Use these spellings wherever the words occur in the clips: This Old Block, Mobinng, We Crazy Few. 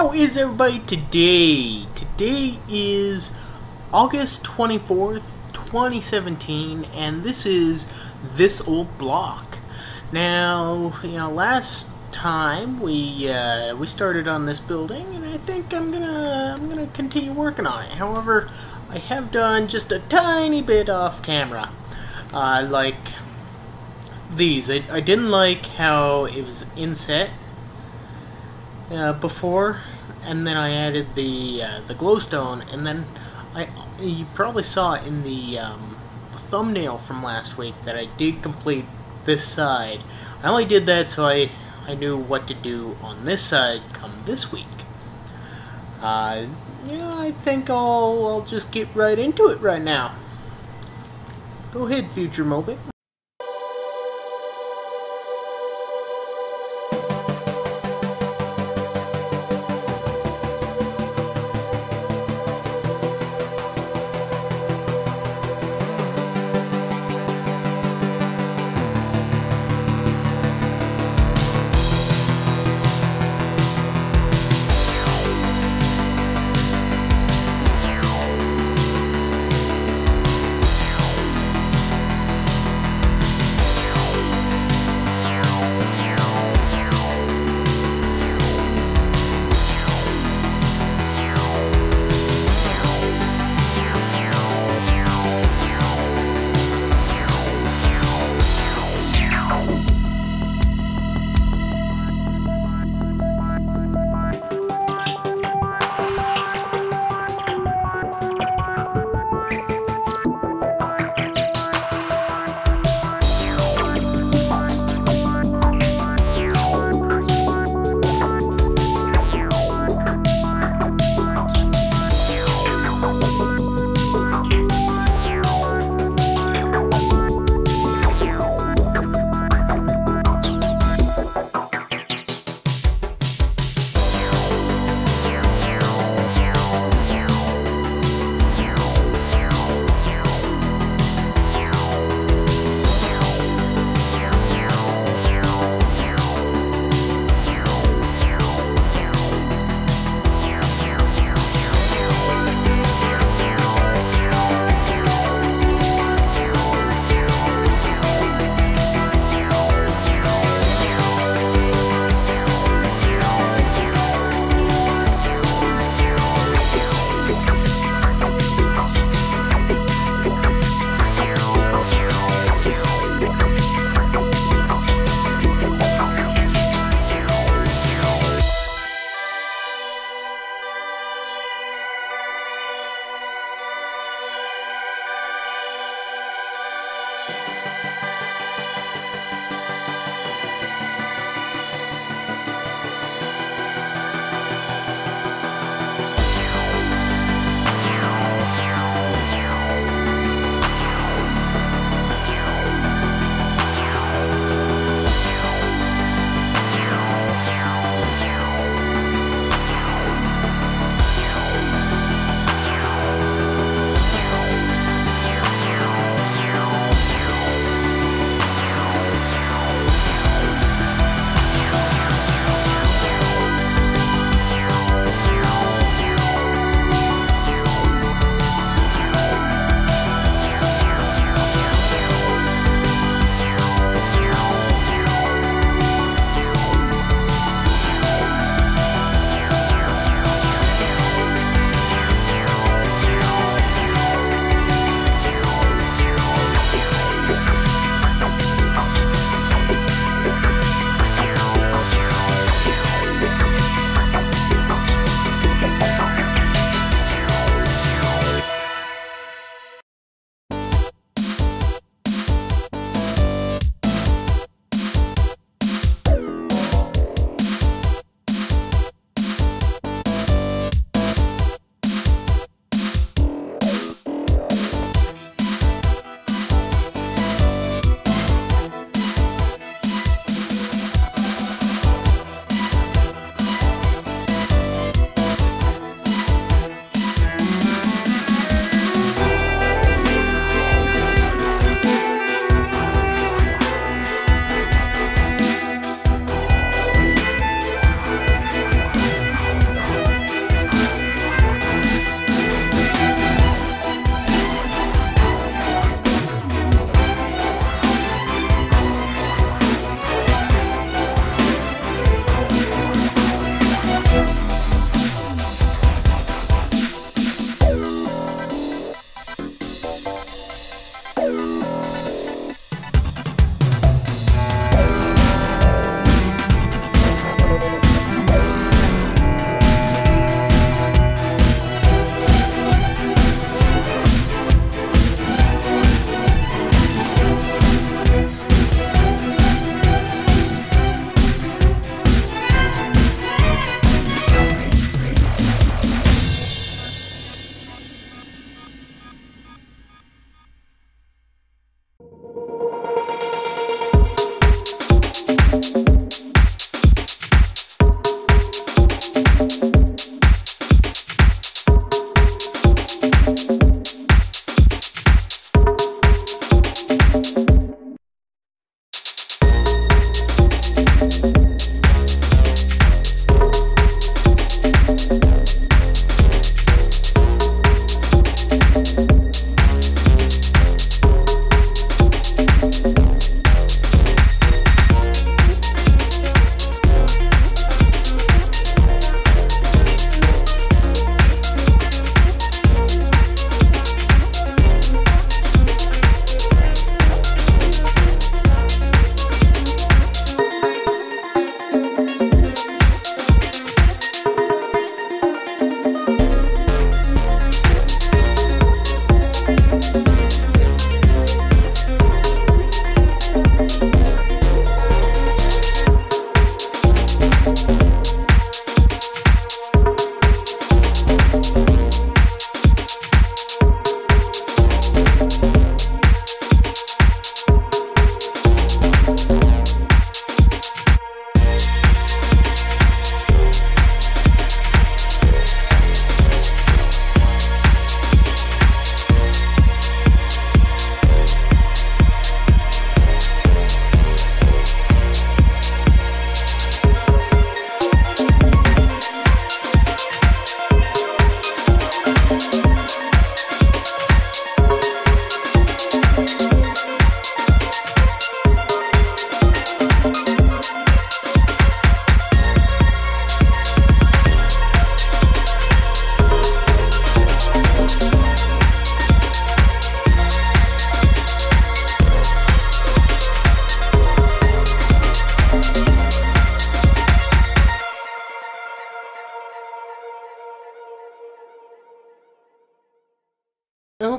How is everybody today? Today is August 24th, 2017, and this is This Old Block. Now, you know, last time we started on this building, and I think I'm gonna continue working on it. However, I have done just a tiny bit off camera, like these. I didn't like how it was inset before, and then I added the glowstone, and then you probably saw in the thumbnail from last week that I did complete this side. I only did that so I knew what to do on this side come this week. Yeah, I think I'll just get right into it right now. Go ahead, future Mobinng.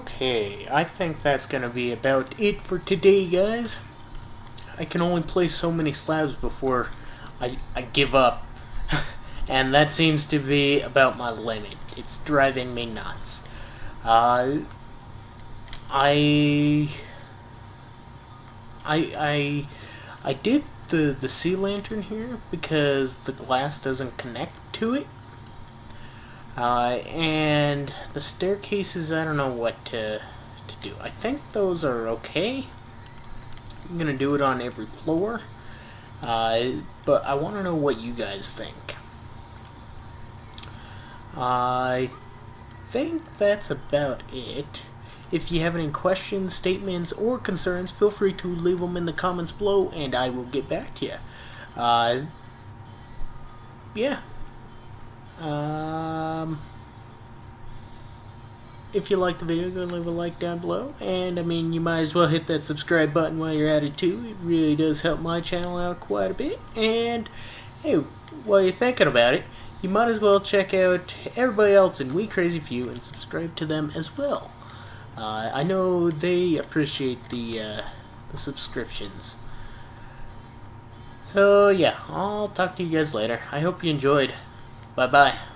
Okay, I think that's gonna be about it for today, guys. I can only play so many slabs before I give up. And that seems to be about my limit. It's driving me nuts. I did the sea lantern here because the glass doesn't connect to it. And the staircases, I don't know what to do. I think those are okay. I'm gonna do it on every floor. But I want to know what you guys think. I think that's about it. If you have any questions, statements, or concerns, feel free to leave them in the comments below, and I will get back to you. If you like the video, go and leave a like down below. And, I mean, you might as well hit that subscribe button while you're at it, too. It really does help my channel out quite a bit. And, hey, while you're thinking about it, you might as well check out everybody else in We Crazy Few and subscribe to them as well. I know they appreciate the subscriptions. So yeah, I'll talk to you guys later. I hope you enjoyed. Bye-bye.